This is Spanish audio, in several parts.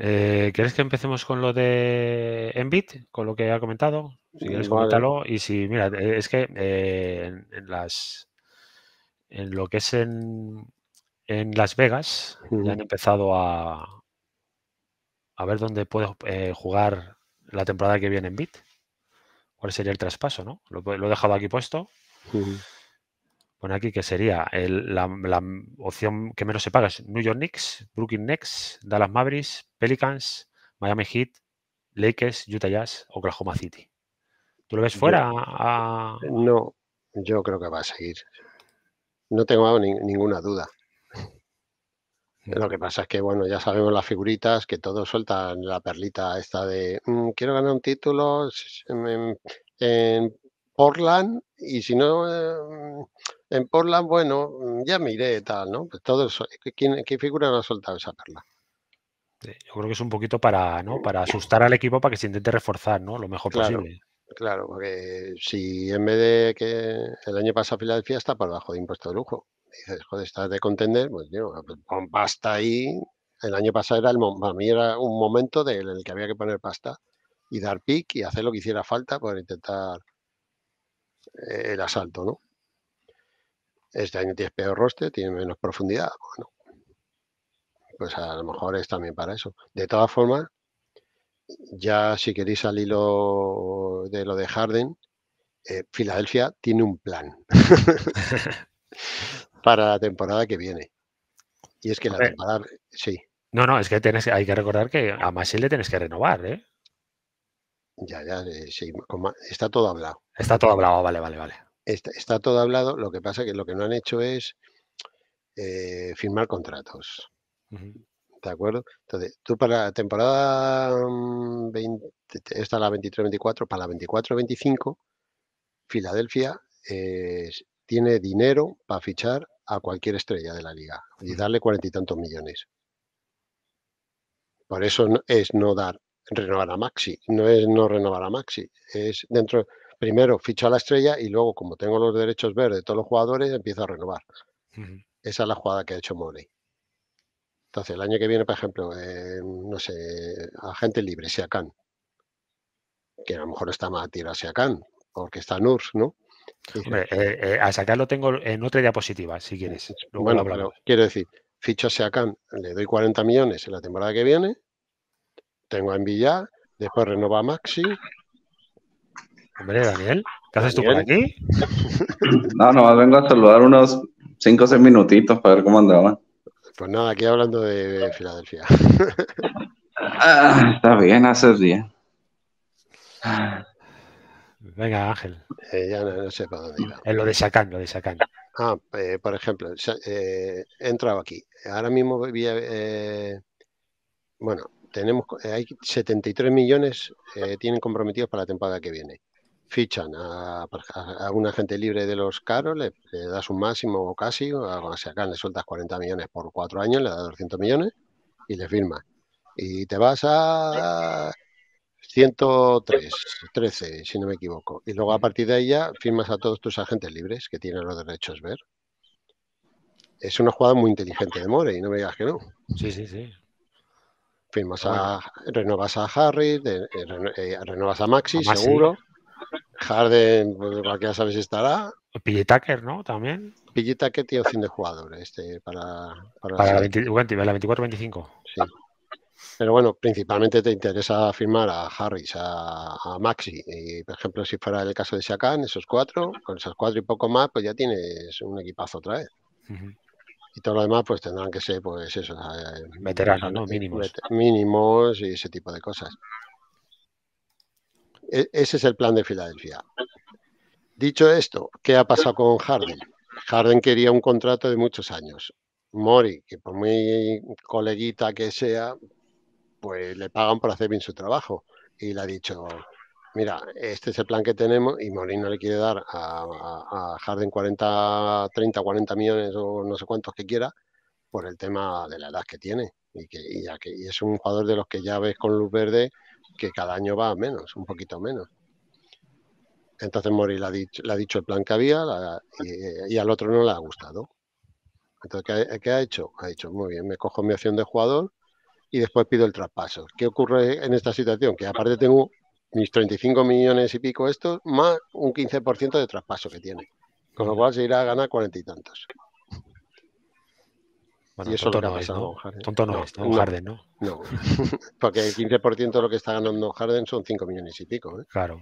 ¿Quieres que empecemos con lo de Embiid? Con lo que ha comentado. Si quieres, coméntalo. Y si, mira, es que en lo que es en Las Vegas, ya han empezado a ver dónde puede jugar la temporada que viene Embiid. ¿Cuál sería el traspaso, no? Lo he dejado aquí puesto. Bueno, aquí que sería la opción que menos se paga es New York Knicks, Brooklyn Knicks, Dallas Mavericks, Pelicans, Miami Heat, Lakers, Utah Jazz, Oklahoma City. ¿Tú lo ves fuera? No, yo creo que va a seguir. No tengo ninguna duda. Lo que pasa es que, bueno, ya sabemos las figuritas, que todos sueltan la perlita esta de quiero ganar un título en Portland y si no en Portland, bueno, ya me iré tal, ¿no? Pues todos, ¿qué figura no ha soltado esa perla? Sí, yo creo que es un poquito para asustar al equipo para que se intente reforzar, ¿no? Lo mejor posible. Claro, porque si en vez de que el año pasado Filadelfia está por debajo de impuesto de lujo, dices, joder, estás de contender, pues yo, pon pasta ahí. El año pasado para mí era un momento en el que había que poner pasta y dar pick y hacer lo que hiciera falta para intentar el asalto, ¿no? Este año tienes peor roster, tienes menos profundidad. Bueno, pues a lo mejor es también para eso. De todas formas, ya si queréis salir de lo de Harden, Filadelfia tiene un plan para la temporada que viene. Y es que la temporada... Sí. No, es que hay que recordar que a Maxi le tienes que renovar, ¿eh? Ya, sí. Está todo hablado. Está todo hablado, vale. Está todo hablado. Lo que pasa es que lo que no han hecho es firmar contratos. ¿De acuerdo? Entonces, tú para la temporada 20, esta la 23-24, para la 24-25, Filadelfia tiene dinero para fichar a cualquier estrella de la liga y darle 40 y tantos millones. Por eso es no dar, renovar a Maxi, no es no renovar a Maxi, es dentro, primero ficho a la estrella y luego, como tengo los derechos verdes de todos los jugadores, empiezo a renovar. Esa es la jugada que ha hecho Morey. Entonces, el año que viene, por ejemplo, no sé, agente libre, Siakam, que a lo mejor está más a tirar Siakam, porque está Nurse, ¿no? Hombre, a Siakam lo tengo en otra diapositiva, si quieres. Bueno, pero quiero decir, ficho a Siakam, le doy 40 millones en la temporada que viene, tengo a Embiid, después renova a Maxi. Hombre, Daniel, ¿qué haces tú por aquí? No, vengo a saludar unos 5 o 6 minutitos para ver cómo andaba. Pues nada, aquí hablando de Filadelfia. Está bien, hace día. Venga, Ángel. Ya no sé para dónde iba. Es lo de Siakam, por ejemplo, he entrado aquí. Ahora mismo, tenemos, hay 73 millones tienen comprometidos para la temporada que viene. Fichan a un agente libre de los caros, le das un máximo o casi, o sea, acá le sueltas 40 millones por 4 años, le das 200 millones y le firmas. Y te vas a 113, si no me equivoco. Y luego a partir de ahí ya firmas a todos tus agentes libres que tienen los derechos ver. Es una jugada muy inteligente de Morey, no me digas que no. Sí. Firmas renovas a Harris, renovas a Maxi, seguro. Harden, pues, cualquiera sabes si estará. P.J. Tucker, ¿no? También. P.J. Tucker tiene opción de jugador para la 24-25. Sí. Pero bueno, principalmente te interesa firmar a Harris, a Maxi. Y por ejemplo, si fuera el caso de Siakam, con esos cuatro y poco más, pues ya tienes un equipazo otra vez. Y todo lo demás, pues tendrán que ser, pues eso. Veteranos, ¿no? Mínimos. Mínimos y ese tipo de cosas. Ese es el plan de Filadelfia. Dicho esto, ¿qué ha pasado con Harden? Harden quería un contrato de muchos años. Morey, que por muy coleguita que sea, pues le pagan por hacer bien su trabajo. Y le ha dicho, mira, este es el plan que tenemos, y Morey no le quiere dar a Harden 30, 40 millones o no sé cuántos que quiera, por el tema de la edad que tiene. Y es un jugador de los que ya ves con luz verde, que cada año va a menos, un poquito menos. Entonces Morey le ha dicho el plan que había y al otro no le ha gustado. Entonces, ¿qué ha hecho? Ha dicho, muy bien, me cojo mi opción de jugador y después pido el traspaso. ¿Qué ocurre en esta situación? Que aparte tengo mis 35 millones y pico estos, más un 15% de traspaso que tiene. Con lo cual se irá a ganar 40 y tantos. Bueno, y eso tonto, lo que no ha pasado, es, ¿no? Tonto no es, ¿no? Harden, ¿no? No, porque el 15% de lo que está ganando Harden son 5 millones y pico, ¿eh? Claro.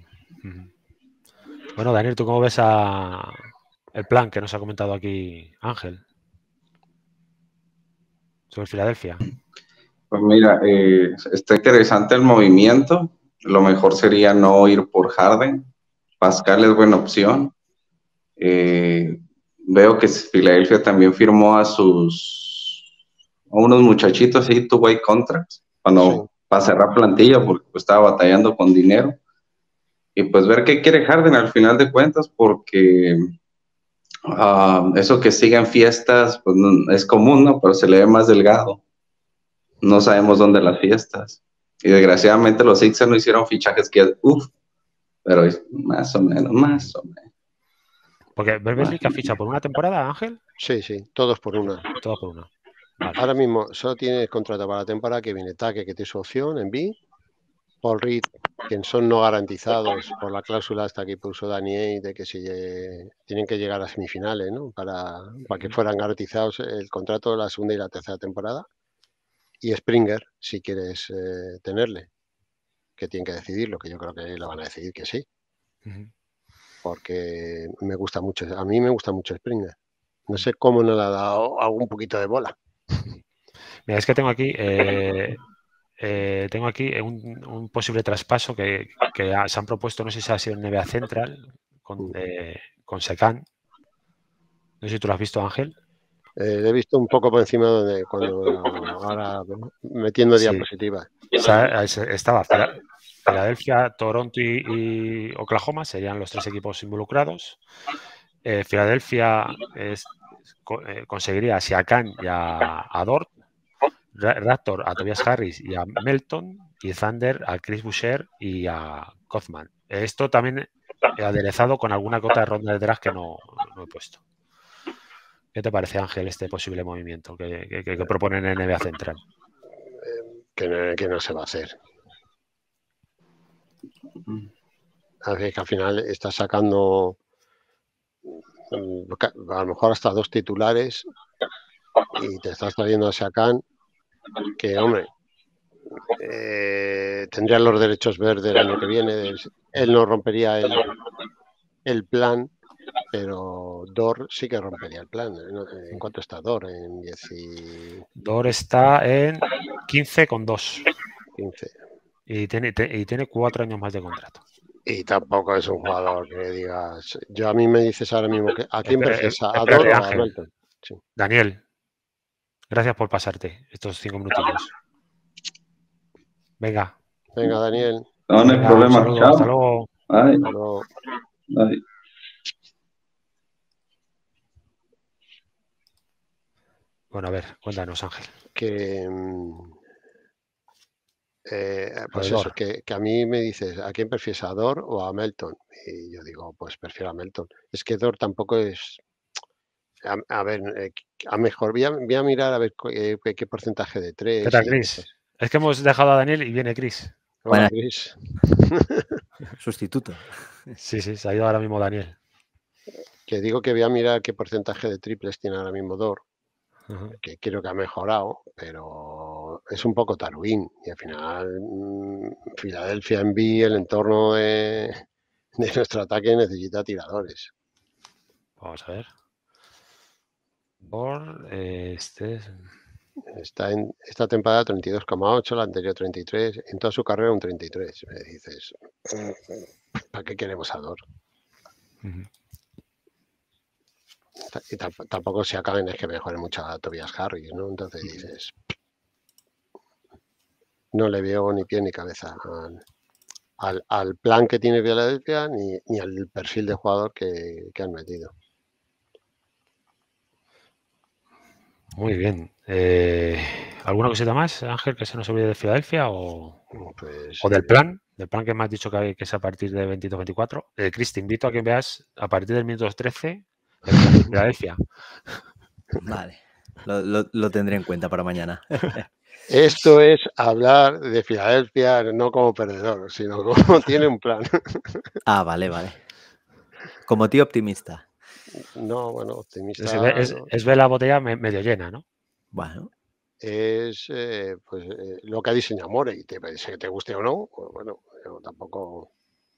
Bueno, Daniel, ¿tú cómo ves el plan que nos ha comentado aquí Ángel sobre Filadelfia? Pues mira, está interesante el movimiento. Lo mejor sería no ir por Harden. Pascal es buena opción. Veo que Filadelfia también firmó a unos muchachitos ahí, two-way contracts, para cerrar plantilla, porque estaba batallando con dinero. Y pues ver qué quiere Harden al final de cuentas, porque eso que sigan fiestas pues, es común, ¿no? Pero se le ve más delgado. No sabemos dónde las fiestas. Y desgraciadamente los Sixers no hicieron fichajes que, pero más o menos. Porque Beverly que ficha por una temporada, Ángel. Sí, todos por una. Todos por una. Vale. Ahora mismo solo tienes contrato para la temporada que viene Tucker, que tiene su opción en B. Paul Reed, que son no garantizados por la cláusula hasta que puso Daniel de que si tienen que llegar a semifinales, ¿no? Para que fueran garantizados el contrato de la segunda y la tercera temporada. Y Springer, si quieres tenerle, que tienen que decidirlo, que yo creo que lo van a decidir que sí. Porque me gusta mucho, a mí me gusta mucho Springer. No sé cómo no le ha dado algún poquito de bola. Mira, es que tengo aquí un posible traspaso que se han propuesto, no sé si ha sido en NBA Central, con Secán. No sé si tú lo has visto, Ángel. He visto un poco por encima donde ahora metiendo diapositivas. O sea, estaba Filadelfia, Toronto y Oklahoma serían los tres equipos involucrados. Filadelfia conseguiría a Siakam y a Dort, Raptor a Tobias Harris y a Melton, y Thunder a Chris Boucher y a Kaufman. Esto también aderezado con alguna cota de ronda de draft que no he puesto. ¿Qué te parece, Ángel, este posible movimiento que proponen en NBA Central? Que no se va a hacer. Así que al final está sacando a lo mejor hasta dos titulares y te estás trayendo a Siakam, que hombre, tendría los derechos verdes el año que viene, él no rompería el plan, pero Dor sí que rompería el plan. ¿En cuánto está Dor? Dor está en 15,2. 15. Y tiene 4 años más de contrato. Y tampoco es un jugador que digas... Yo a mí me dices ahora mismo que... ¿A quién prefieres? ¿A Dor o a Melton? Sí. Daniel, gracias por pasarte estos 5 minutillos. Venga, Daniel. No hay problema. Saludo, hasta luego. Hasta luego. Ay. Bueno, a ver, cuéntanos, Ángel. Pues eso, que a mí me dices, ¿a quién prefieres, a Dor o a Melton? Y yo digo, pues prefiero a Melton. Es que Dor tampoco es... A ver, a mejor voy a mirar a ver qué porcentaje de 3. ¿Qué tal, Chris? Es que hemos dejado a Daniel y viene Chris. Hola, Chris. Sustituto. Sí, se ha ido ahora mismo Daniel. Que digo que voy a mirar qué porcentaje de triples tiene ahora mismo Dor. Que creo que ha mejorado, pero es un poco taruín. Y al final, Filadelfia envía el entorno de nuestro ataque necesita tiradores. Vamos a ver. Está en esta temporada 32,8, la anterior 33, en toda su carrera un 33. Me dices, ¿para qué queremos a Dor? Y tampoco se acaben, es que mejore mucho a Tobias Harris, ¿no? Entonces dices, no le veo ni pie ni cabeza al plan que tiene Filadelfia ni al perfil de jugador que han metido. Muy bien. ¿Alguna cosita más, Ángel, que se nos olvide de Filadelfia o del plan? Del plan que me has dicho que es a partir de 22-24. Chris, te invito a que veas a partir del minuto 13... Filadelfia. Vale, lo tendré en cuenta para mañana. Esto es hablar de Filadelfia no como perdedor, sino como tiene un plan. Ah, vale, vale. Como tío optimista. No, bueno, optimista... Es ver la botella medio llena, ¿no? Bueno. Es pues, lo que ha diseñado Morey. Te guste o no, pues, bueno, yo tampoco...